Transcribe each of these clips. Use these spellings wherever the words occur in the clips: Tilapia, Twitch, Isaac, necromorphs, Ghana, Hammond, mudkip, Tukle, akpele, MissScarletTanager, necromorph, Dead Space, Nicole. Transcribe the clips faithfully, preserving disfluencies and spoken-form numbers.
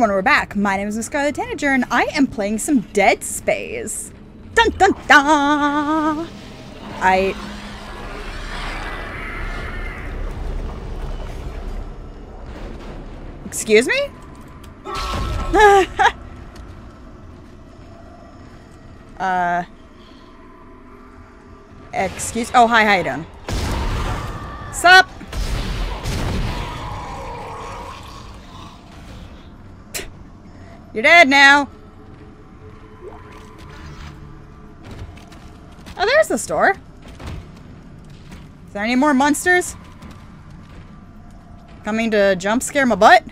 everyone, we're back. My name is MissScarletTanager, and I am playing some Dead Space. Dun dun dun! I... Excuse me? uh... Excuse... Oh, hi, how you doing? Sup? You're dead now. Oh, there's the store. Is there any more monsters coming to jump scare my butt?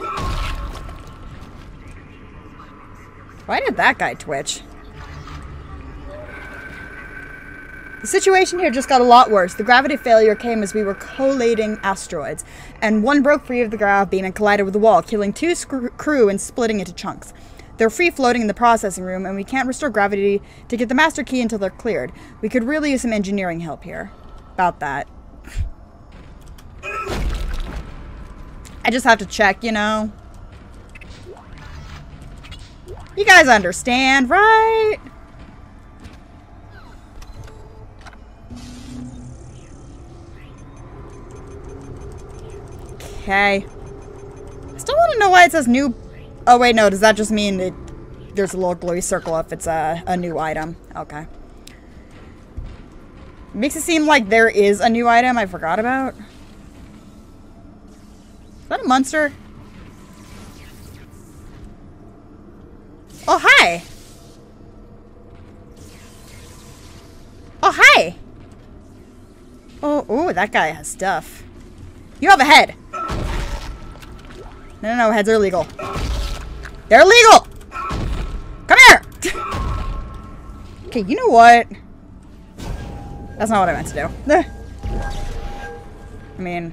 Why did that guy twitch? The situation here just got a lot worse. The gravity failure came as we were collating asteroids, and one broke free of the grav beam and collided with the wall, killing two crew and splitting into chunks. They're free-floating in the processing room, and we can't restore gravity to get the master key until they're cleared. We could really use some engineering help here. About that. I just have to check, you know? You guys understand, right? Okay. I still want to know why it says new... Oh, wait, no. Does that just mean it, there's a little glowy circle if it's a, a new item? Okay. Makes it seem like there is a new item I forgot about. Is that a monster? Oh, hi! Oh, hi! Oh, ooh, that guy has stuff. You have a head! No, no, no, heads are illegal. They're illegal! Come here! Okay, you know what? That's not what I meant to do. I mean...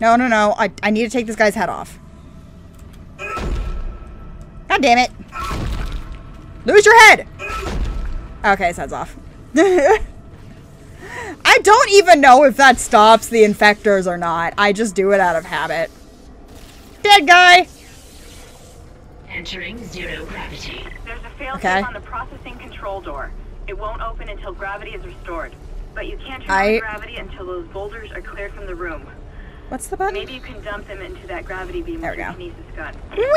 No, no, no, I, I need to take this guy's head off. God damn it! Lose your head! Okay, his head's off. I don't even know if that stops the infectors or not. I just do it out of habit. Dead guy! Entering zero gravity. There's a failsafe okay. on the processing control door. It won't open until gravity is restored. But you can't turn on gravity until those boulders are cleared from the room. What's the button? Maybe you can dump them into that gravity beam with your kinesis gun. Whee!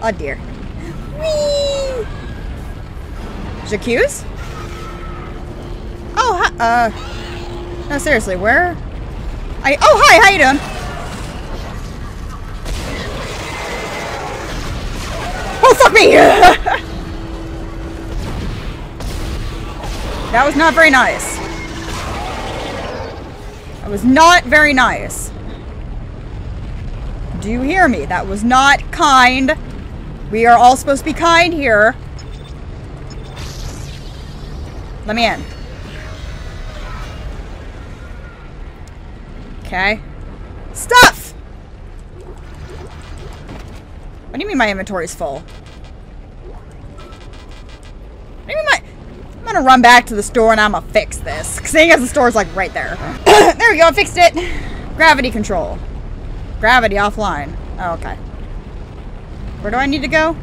Oh dear. Whee! Jacques? Oh, hi, uh, no, seriously, where? I, oh, hi, how you doing? Oh, fuck me! That was not very nice. That was not very nice. Do you hear me? That was not kind. We are all supposed to be kind here. Let me in. Okay. Stuff! What do you mean my inventory's full? What do you mean my... I'm gonna run back to the store and I'm gonna fix this. Seeing as the store's like right there. There we go, I fixed it. Gravity control. Gravity offline. Oh, okay. Where do I need to go?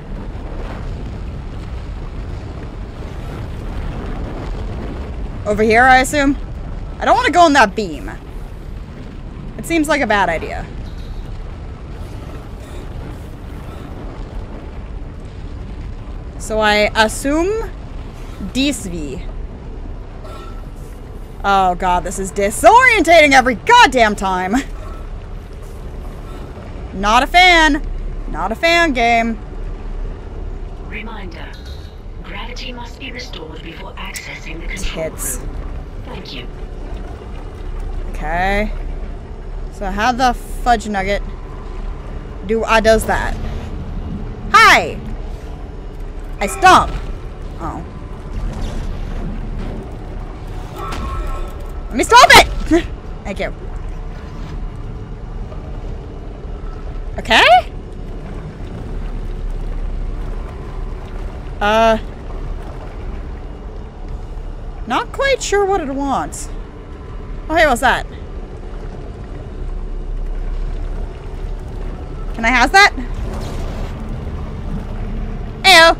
Over here, I assume? I don't want to go on that beam. It seems like a bad idea. So I assume... D S V. Oh god, this is disorientating every goddamn time. Not a fan. Not a fan game. Reminder. Gravity must be restored before accessing the control room. Thank you. Okay. So how the fudge nugget do I does that? Hi! I stomp! Oh. Let me stomp it! Thank you. Okay? Uh... Not quite sure what it wants. Oh, hey, what's that? Can I house that? Ayo.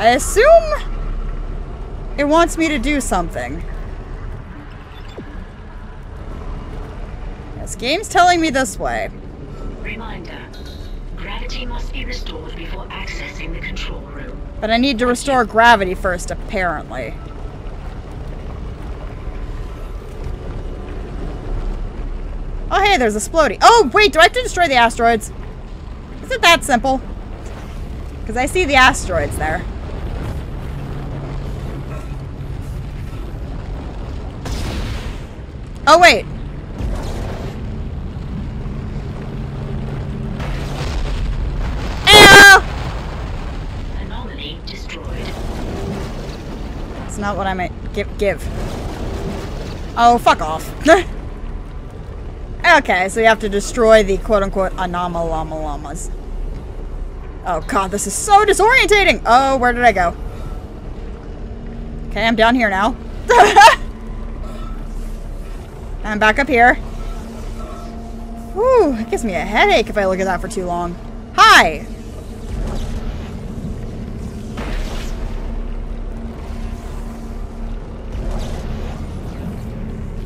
I assume it wants me to do something. This game's telling me this way. Reminder, gravity must be restored before accessing the control room. But I need to restore gravity first, apparently. Oh, hey, there's a splody. Oh, wait, do I have to destroy the asteroids? Is it that simple? Because I see the asteroids there. Oh, wait. Ew! Anomaly destroyed. It's not what I meant. Give. Give. Oh, fuck off. Okay, so you have to destroy the quote-unquote anomalomas. Oh god, this is so disorientating! Oh, where did I go? Okay, I'm down here now. I'm back up here. Whew, it gives me a headache if I look at that for too long. Hi!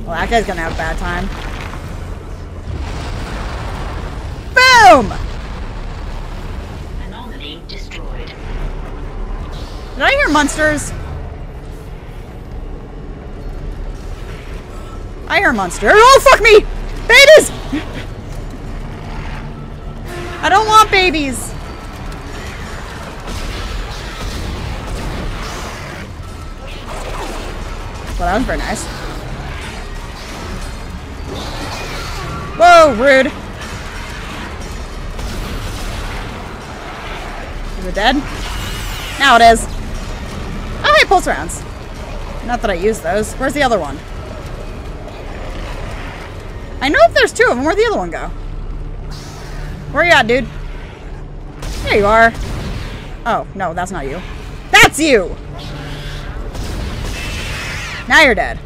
Well, that guy's gonna have a bad time. Boom! Anomaly destroyed. Did I hear monsters? I hear monsters. Oh, fuck me! Babies! I don't want babies. Well, that was very nice. Whoa, rude. Is it dead? Now it is. Oh, hey, pulse rounds. Not that I use those. Where's the other one? I know if there's two of them. Where'd the other one go? Where you at, dude? There you are. Oh, no, that's not you. That's you! Now you're dead.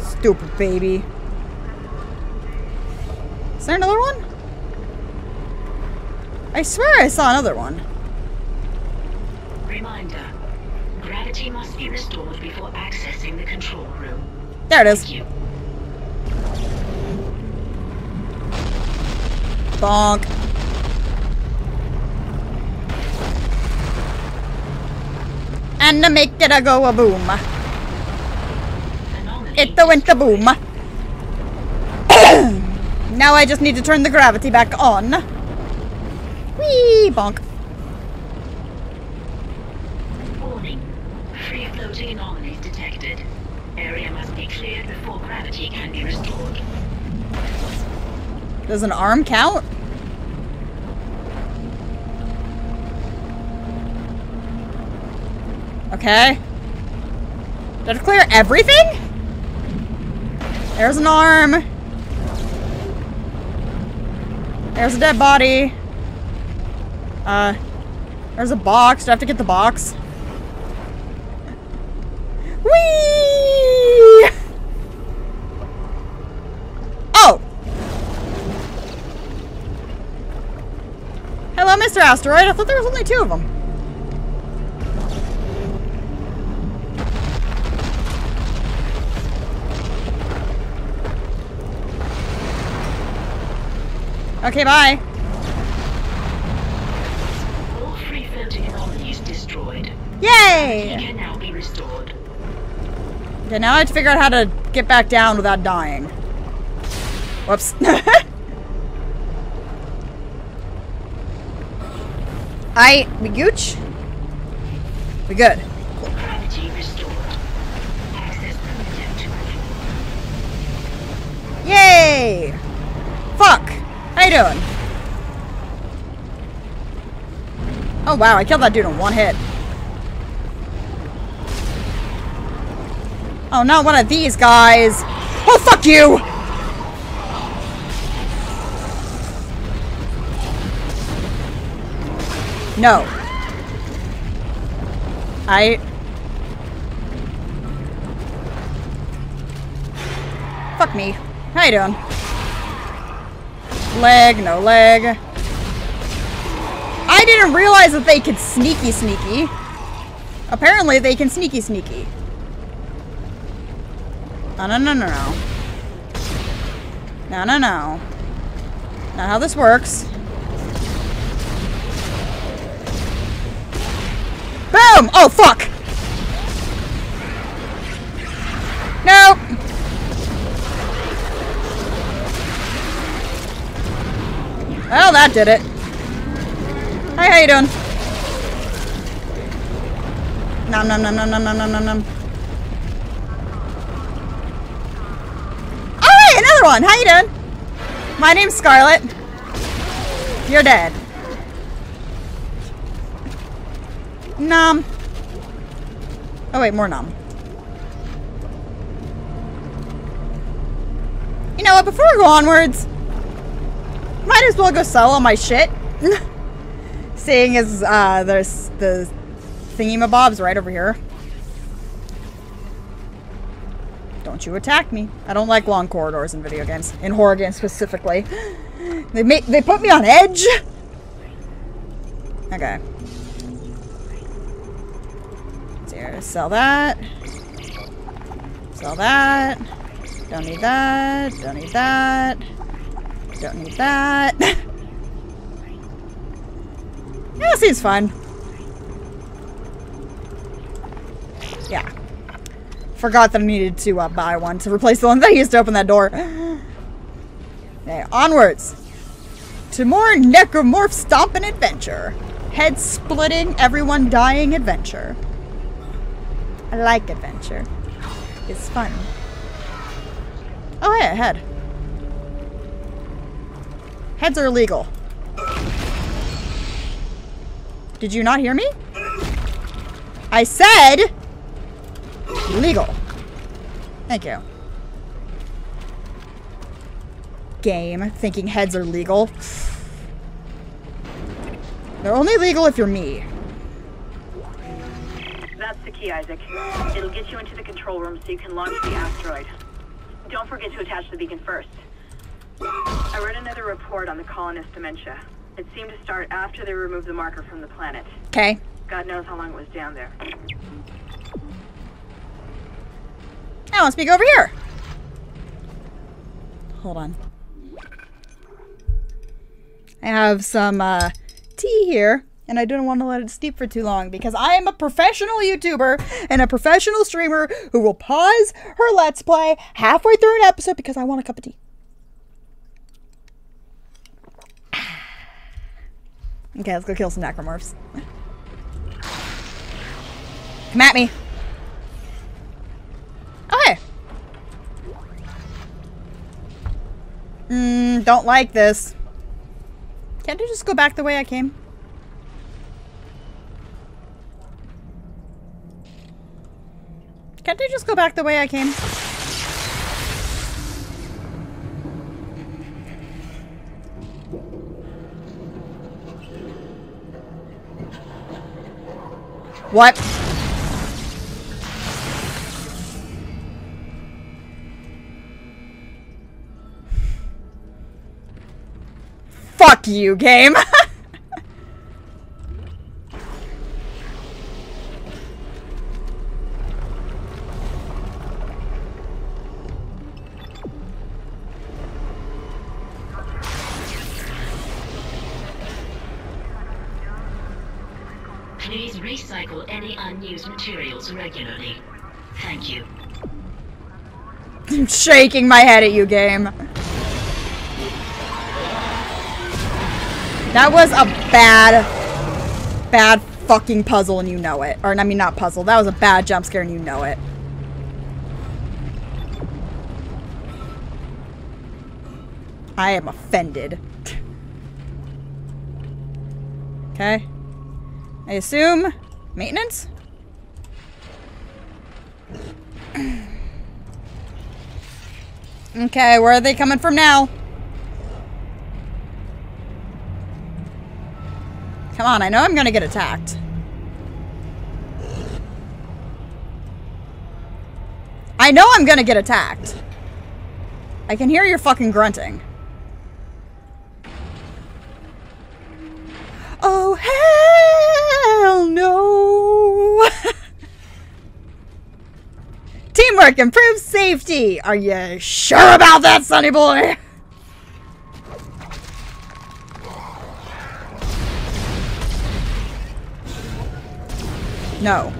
Stupid baby. Is there another one? I swear I saw another one. Reminder. Gravity must be restored before accessing the control room. There it is. Bonk. And to make it a go a boom. It the went a boom. Now I just need to turn the gravity back on. Whee! Bonk. Warning. Free floating anomalies detected. Area must be cleared before gravity can be restored. Does an arm count? Okay. Did it clear everything? There's an arm. There's a dead body. Uh, there's a box. Do I have to get the box? Whee! Oh! Hello, Mister Asteroid. I thought there was only two of them. Okay, bye. Yay! It can now be restored. Okay, now I have to figure out how to get back down without dying. Whoops. I, we gooch? We good. Cool. Gravity restored. Access permitted to control. Yay! Fuck! How you doing? Oh wow, I killed that dude in one hit. Oh, not one of these guys. Oh, fuck you! No. I... Fuck me. How you doing? Leg, no leg. I didn't realize that they could sneaky sneaky. Apparently they can sneaky sneaky. No, no, no, no, no. No, no, no. Not how this works. Boom! Oh, fuck! Nope! Well, that did it. Hi, how you doing? Nom nom nom nom nom nom nom nom. Another one. How you doing? My name's Scarlet. You're dead. Nom. Oh wait, more nom. You know what? Before we go onwards, might as well go sell all my shit. Seeing as uh, there's the thingamabobs right over here. Don't you attack me. I don't like long corridors in video games. In horror games specifically. They make, they put me on edge! Okay. So, sell that. Sell that. Don't need that. Don't need that. Don't need that. Yeah, it seems fine. Yeah. Forgot that I needed to uh, buy one to replace the one that I used to open that door. Okay, onwards. To more necromorph stomping adventure. Head splitting, everyone dying adventure. I like adventure. It's fun. Oh yeah, head. Heads are illegal. Did you not hear me? I said... Legal. Thank you. Game. Thinking heads are legal. They're only legal if you're me. That's the key, Isaac. It'll get you into the control room so you can launch the asteroid. Don't forget to attach the beacon first. I read another report on the colonist dementia. It seemed to start after they removed the marker from the planet. Okay. God knows how long it was down there. Now let's peek over here. Hold on. I have some uh, tea here, and I didn't want to let it steep for too long because I am a professional YouTuber and a professional streamer who will pause her Let's Play halfway through an episode because I want a cup of tea. Okay, let's go kill some necromorphs. Come at me. Okay. Mmm, don't like this. Can't I just go back the way I came? Can't I just go back the way I came? What? Fuck you, game. Please recycle any unused materials regularly. Thank you. I'm shaking my head at you, game. That was a bad, bad fucking puzzle and you know it. Or, I mean, not puzzle. That was a bad jump scare and you know it. I am offended. Okay. I assume maintenance? Okay, where are they coming from now? Come on, I know I'm gonna get attacked. I know I'm gonna get attacked. I can hear your fucking grunting. Oh, hell no! Teamwork improves safety! Are you sure about that, sonny boy? No.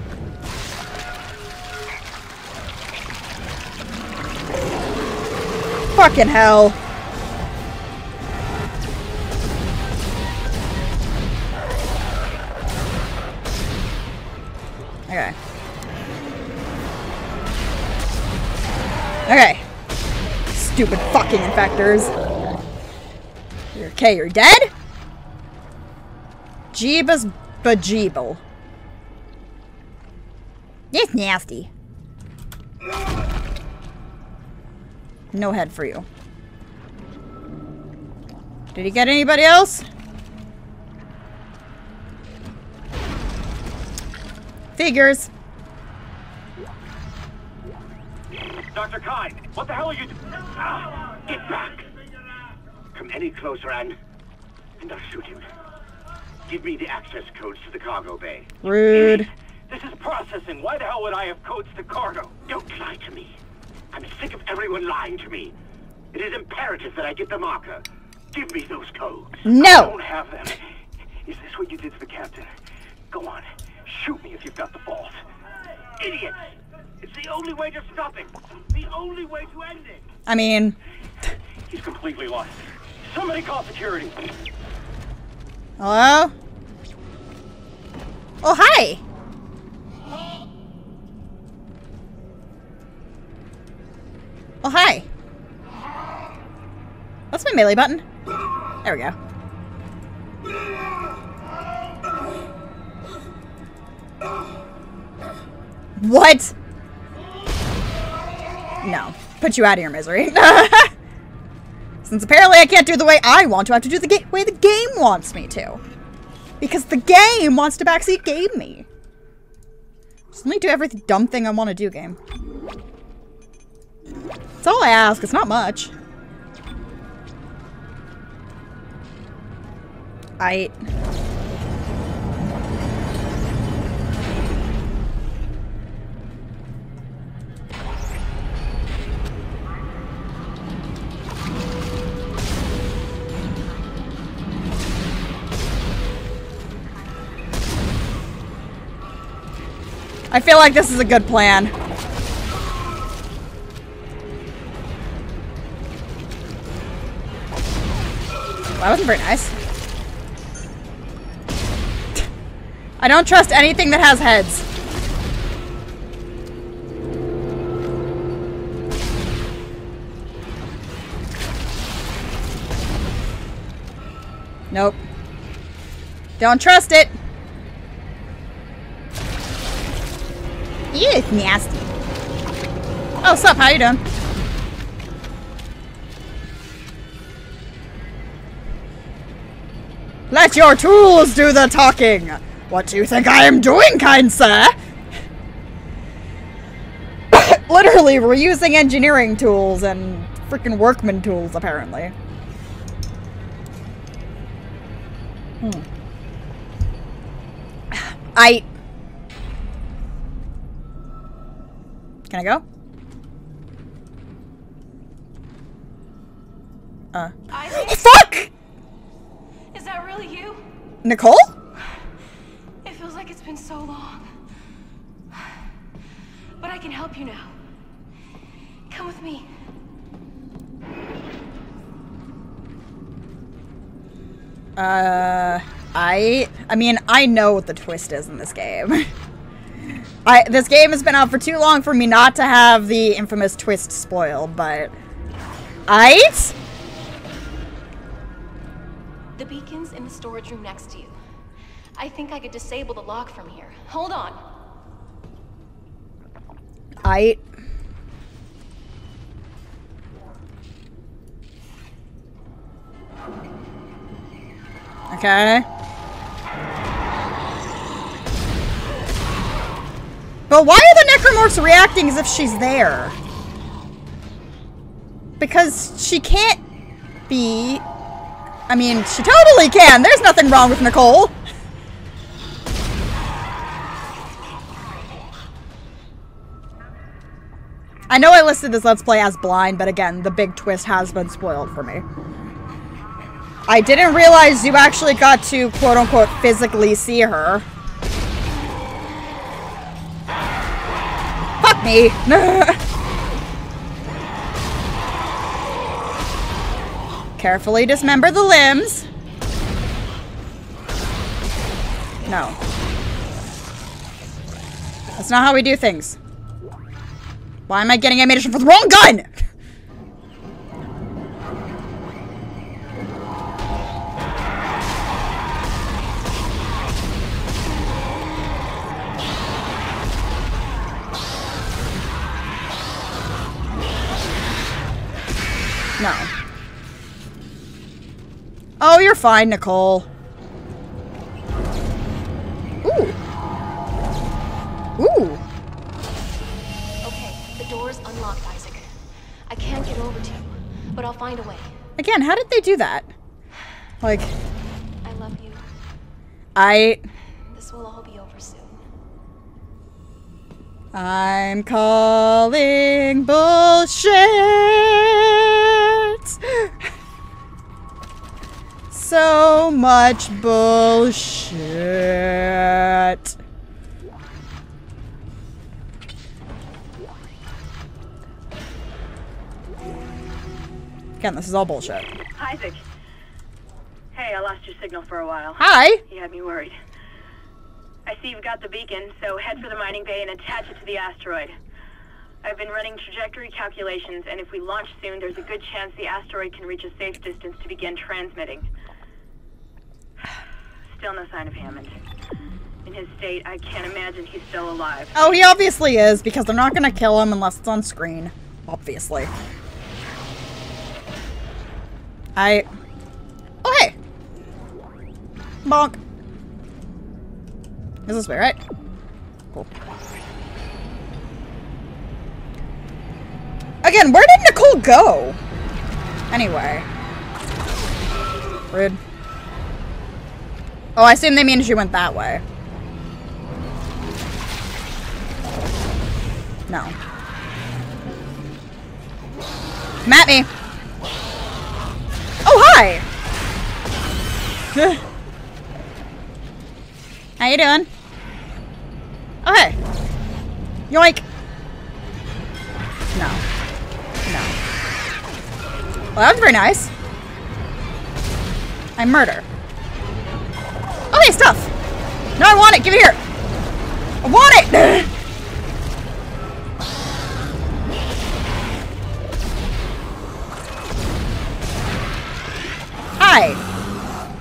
Fucking hell. Okay. Okay. Stupid fucking infectors. You're okay, you're dead? Jeebus bajeeble. It's nasty. No head for you. Did he get anybody else? Figures. Doctor Kai, what the hell are you doing? Ah, get back! Come any closer, and and I'll shoot you. Give me the access codes to the cargo bay. Rude. This is processing. Why the hell would I have codes to cargo? Don't lie to me. I'm sick of everyone lying to me. It is imperative that I get the marker. Give me those codes. No. I don't have them. Is this what you did to the captain? Go on. Shoot me if you've got the balls. Idiots. It's the only way to stop it. The only way to end it. I mean... He's completely lost. Somebody call security. Hello? Oh, hi. Oh, hi. That's my melee button. There we go. What? No. Put you out of your misery. Since apparently I can't do it the way I want to, I have to do the way the game wants me to. Because the game wants to backseat game me. Just let me do every dumb thing I want to do, game. That's all I ask. It's not much. I... I feel like this is a good plan. That wasn't very nice. I don't trust anything that has heads. Nope. Don't trust it. Ew, it's nasty. Oh, sup, how you doing? Let your tools do the talking! What do you think I am doing, kind sir? Literally, we're using engineering tools and freaking workman tools, apparently. Hmm. I... Can I go? Uh. Isaac? Fuck! Is that really you? Nicole? It feels like it's been so long. But I can help you now. Come with me. Uh, I... I mean, I know what the twist is in this game. I this game has been out for too long for me not to have the infamous twist spoiled, but... I... The beacon's in the storage room next to you. I think I could disable the lock from here. Hold on. I... Okay. But why are the necromorphs reacting as if she's there? because she can't be... I mean, she totally can! There's nothing wrong with Nicole! I know I listed this Let's Play as blind, but again, the big twist has been spoiled for me. I didn't realize you actually got to, quote-unquote, physically see her. Fuck me! Carefully dismember the limbs. No. That's not how we do things. Why am I getting ammunition for the wrong gun?! No. Oh, you're fine, Nicole. Ooh. Ooh. Okay, the door's unlocked, Isaac. I can't get over to you, but I'll find a way. Again, how did they do that? Like... I love you. I... This will all be over soon. I'm calling bullshit! So much bullshit. Again, this is all bullshit. Isaac. Hey, I lost your signal for a while. Hi. You had me worried. I see you've got the beacon, so head for the mining bay and attach it to the asteroid. I've been running trajectory calculations, and if we launch soon, there's a good chance the asteroid can reach a safe distance to begin transmitting. Still no sign of Hammond. In his state, I can't imagine he's still alive. Oh, he obviously is, because they're not gonna kill him unless it's on screen. Obviously. I... Oh, hey! Bonk. Is this way, right? Cool. Again, where did Nicole go? Anyway. Rude. Oh, I assume they mean she went that way. No. Come at me. Oh, hi! How you doing? Oh, hey. Yoink. No. No. Well, that was very nice. I murder. Oh, hey, stuff! No, I want it! Give it here! I want it! Hi!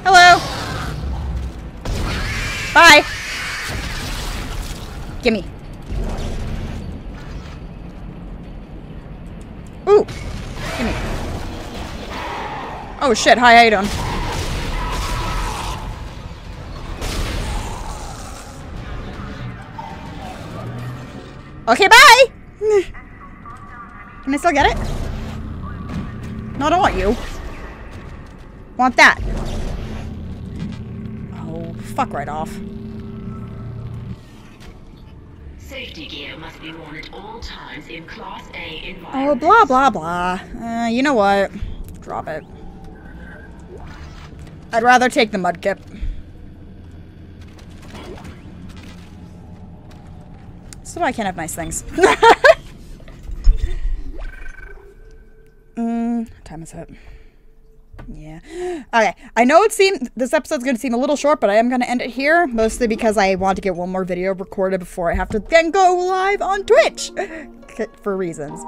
Hello! Bye! Gimme. Ooh! Gimme. Oh shit, hi, how you doing? Okay, bye! Can I still get it? No, I don't want you. Want that. Oh, fuck right off. Safety gear must be worn at all times in Class A environments. Oh, blah, blah, blah. Uh, you know what? Drop it. I'd rather take the mudkip. So I can't have nice things. mm, what time is it? Yeah. Okay. I know it seemed this episode's going to seem a little short, but I am going to end it here, mostly because I want to get one more video recorded before I have to then go live on Twitch for reasons.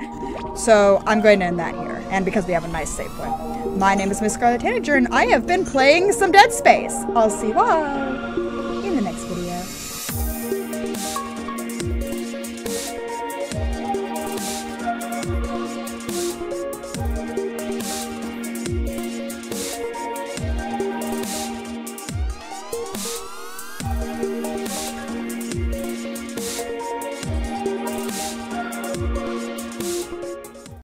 So I'm going to end that here, and because we have a nice save point. My name is MissScarletTanager, and I have been playing some Dead Space. I'll see you all.